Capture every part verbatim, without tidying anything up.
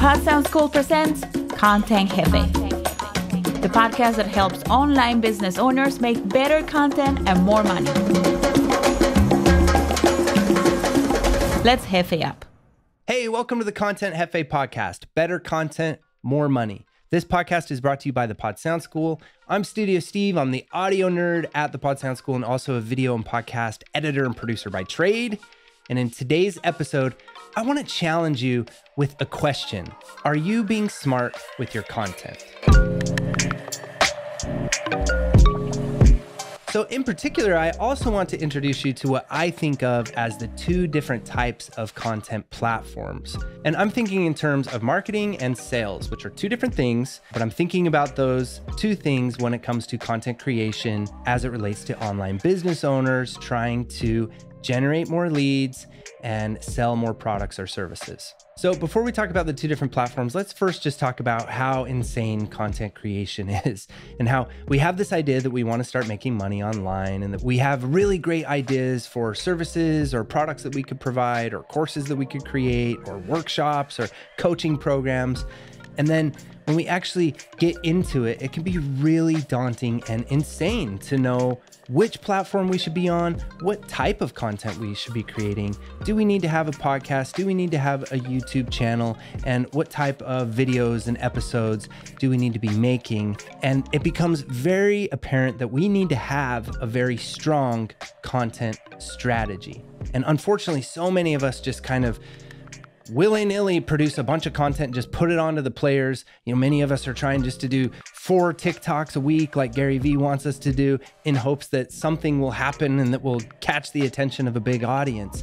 Pod Sound School presents Content Jefe, the podcast that helps online business owners make better content and more money. Let's Jefe up. Hey, welcome to the Content Jefe podcast. Better content, more money. This podcast is brought to you by the Pod Sound School. I'm Studio Steve. I'm the audio nerd at the Pod Sound School and also a video and podcast editor and producer by trade. And in today's episode, I want to challenge you with a question. Are you being smart with your content? So in particular, I also want to introduce you to what I think of as the two different types of content platforms. And I'm thinking in terms of marketing and sales, which are two different things, but I'm thinking about those two things when it comes to content creation as it relates to online business owners trying to generate more leads and sell more products or services. So before we talk about the two different platforms, let's first just talk about how insane content creation is and how we have this idea that we want to start making money online and that we have really great ideas for services or products that we could provide or courses that we could create or workshops or coaching programs. And then when we actually get into it, it can be really daunting and insane to know which platform we should be on, what type of content we should be creating. Do we need to have a podcast? Do we need to have a YouTube channel? And what type of videos and episodes do we need to be making? And it becomes very apparent that we need to have a very strong content strategy. And unfortunately, so many of us just kind of willy-nilly produce a bunch of content, just put it onto the players. You know, many of us are trying just to do four TikToks a week like Gary V wants us to do in hopes that something will happen and that will catch the attention of a big audience.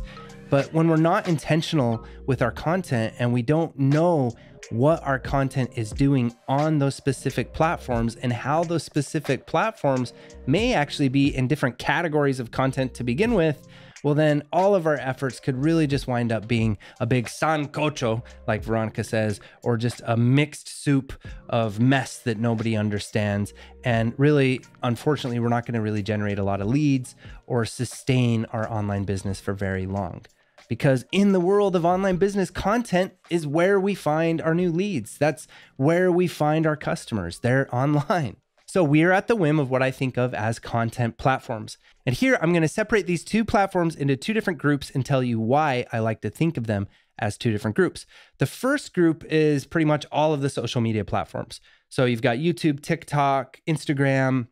But when we're not intentional with our content and we don't know what our content is doing on those specific platforms and how those specific platforms may actually be in different categories of content to begin with, well, then all of our efforts could really just wind up being a big sancocho, like Veronica says, or just a mixed soup of mess that nobody understands. And really, unfortunately, we're not going to really generate a lot of leads or sustain our online business for very long. Because in the world of online business, content is where we find our new leads. That's where we find our customers. They're online. So we're at the whim of what I think of as content platforms. And here I'm going to separate these two platforms into two different groups and tell you why I like to think of them as two different groups. The first group is pretty much all of the social media platforms. So you've got YouTube, TikTok, Instagram,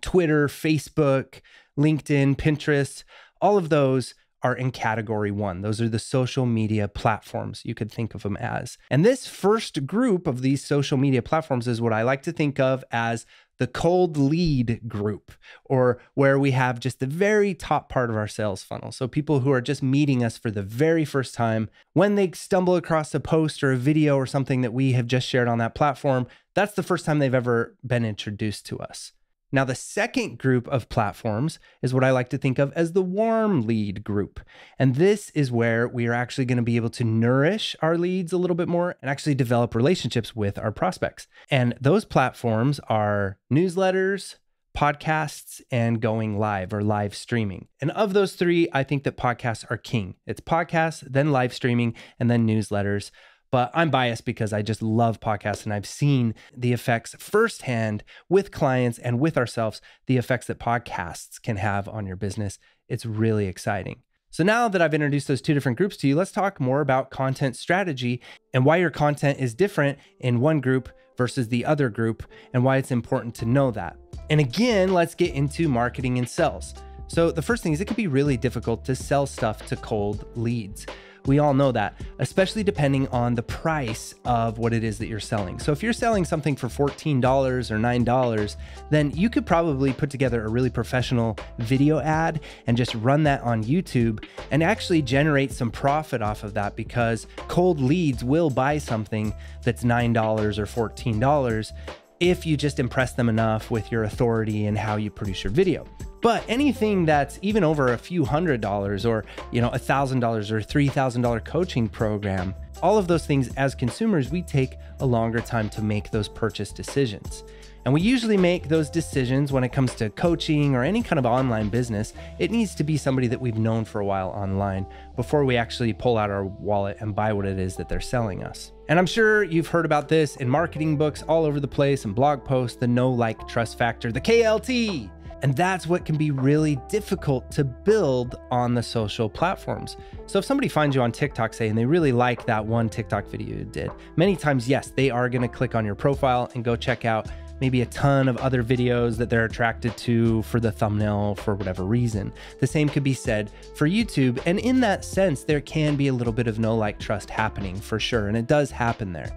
Twitter, Facebook, LinkedIn, Pinterest, all of those are in category one. Those are the social media platforms, you could think of them as. And this first group of these social media platforms is what I like to think of as the cold lead group, or where we have just the very top part of our sales funnel. So people who are just meeting us for the very first time, when they stumble across a post or a video or something that we have just shared on that platform, that's the first time they've ever been introduced to us. Now, the second group of platforms is what I like to think of as the warm lead group. And this is where we are actually going to be able to nourish our leads a little bit more and actually develop relationships with our prospects. And those platforms are newsletters, podcasts, and going live or live streaming. And of those three, I think that podcasts are king. It's podcasts, then live streaming, and then newsletters. But I'm biased because I just love podcasts and I've seen the effects firsthand with clients and with ourselves, the effects that podcasts can have on your business. It's really exciting. So now that I've introduced those two different groups to you, let's talk more about content strategy and why your content is different in one group versus the other group and why it's important to know that. And again, let's get into marketing and sales. So the first thing is it can be really difficult to sell stuff to cold leads. We all know that, especially depending on the price of what it is that you're selling. So if you're selling something for fourteen dollars or nine dollars, then you could probably put together a really professional video ad and just run that on YouTube and actually generate some profit off of that, because cold leads will buy something that's nine dollars or fourteen dollars if you just impress them enough with your authority and how you produce your video. But anything that's even over a few hundred dollars or, you know, a thousand dollars or three thousand dollars coaching program, all of those things as consumers, we take a longer time to make those purchase decisions. And we usually make those decisions when it comes to coaching or any kind of online business. It needs to be somebody that we've known for a while online before we actually pull out our wallet and buy what it is that they're selling us. And I'm sure you've heard about this in marketing books all over the place and blog posts, the know, like, trust factor, the K L T. And that's what can be really difficult to build on the social platforms. So if somebody finds you on TikTok, say, and they really like that one TikTok video you did, many times, yes, they are gonna click on your profile and go check out maybe a ton of other videos that they're attracted to for the thumbnail for whatever reason. The same could be said for YouTube. And in that sense, there can be a little bit of know, like, trust happening for sure. And it does happen there,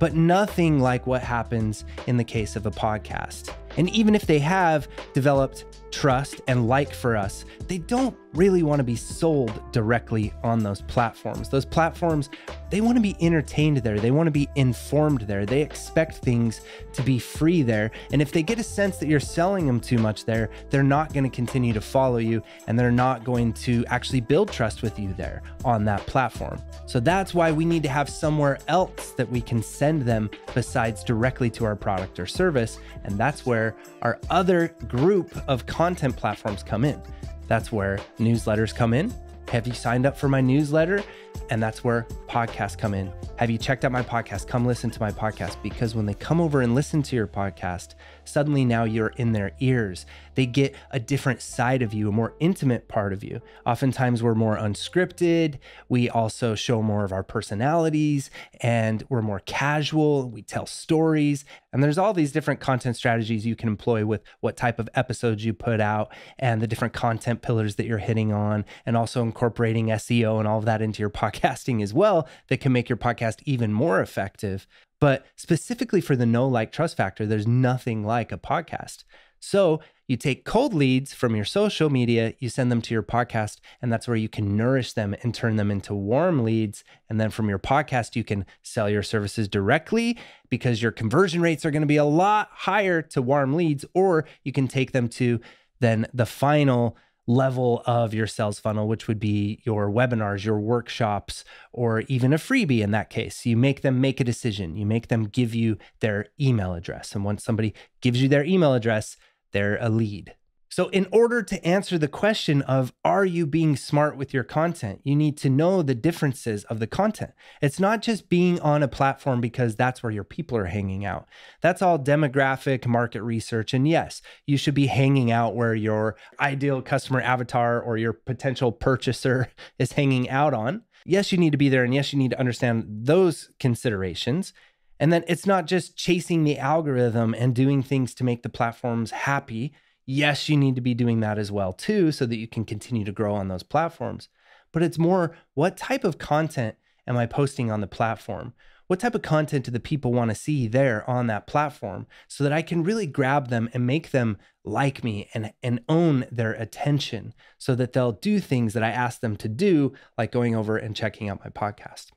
but nothing like what happens in the case of a podcast. And even if they have developed trust and like for us, they don't really want to be sold directly on those platforms. Those platforms, they want to be entertained there. They want to be informed there. They expect things to be free there. And if they get a sense that you're selling them too much there, they're not going to continue to follow you, and they're not going to actually build trust with you there on that platform. So that's why we need to have somewhere else that we can send them besides directly to our product or service. And that's where our other group of content platforms come in. That's where newsletters come in. Have you signed up for my newsletter? And that's where podcasts come in. Have you checked out my podcast? Come listen to my podcast. Because when they come over and listen to your podcast, suddenly now you're in their ears. They get a different side of you, a more intimate part of you. Oftentimes we're more unscripted. We also show more of our personalities, and we're more casual. We tell stories. And there's all these different content strategies you can employ with what type of episodes you put out and the different content pillars that you're hitting on, and also incorporating S E O and all of that into your podcasting as well, that can make your podcast even more effective. But specifically for the know, like, trust factor, there's nothing like a podcast. So you take cold leads from your social media, you send them to your podcast, and that's where you can nourish them and turn them into warm leads. And then from your podcast, you can sell your services directly, because your conversion rates are going to be a lot higher to warm leads, or you can take them to then the final level of your sales funnel, which would be your webinars, your workshops, or even a freebie in that case. You make them make a decision. You make them give you their email address. And once somebody gives you their email address, they're a lead. So in order to answer the question of, are you being smart with your content? You need to know the differences of the content. It's not just being on a platform because that's where your people are hanging out. That's all demographic, market research. And yes, you should be hanging out where your ideal customer avatar or your potential purchaser is hanging out on. Yes, you need to be there. And yes, you need to understand those considerations. And then it's not just chasing the algorithm and doing things to make the platforms happy. Yes, you need to be doing that as well too, so that you can continue to grow on those platforms. But it's more, what type of content am I posting on the platform? What type of content do the people want to see there on that platform, so that I can really grab them and make them like me and, and own their attention, so that they'll do things that I ask them to do, like going over and checking out my podcast.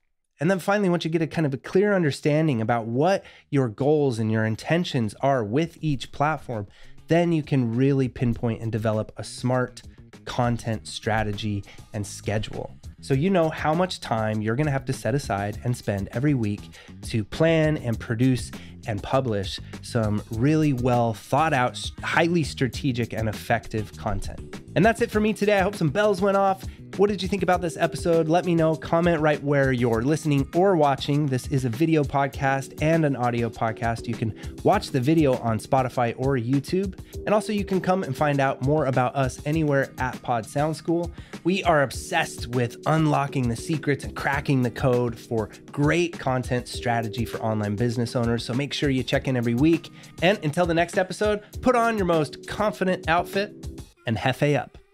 And then finally, once you get a kind of a clear understanding about what your goals and your intentions are with each platform, then you can really pinpoint and develop a smart content strategy and schedule. So you know how much time you're gonna have to set aside and spend every week to plan and produce and publish some really well thought out, highly strategic and effective content. And that's it for me today. I hope some bells went off. What did you think about this episode? Let me know. Comment right where you're listening or watching. This is a video podcast and an audio podcast. You can watch the video on Spotify or YouTube. And also you can come and find out more about us anywhere at Pod Sound School. We are obsessed with unlocking the secrets and cracking the code for great content strategy for online business owners. So make sure you check in every week. And until the next episode, put on your most confident outfit and Jefe up.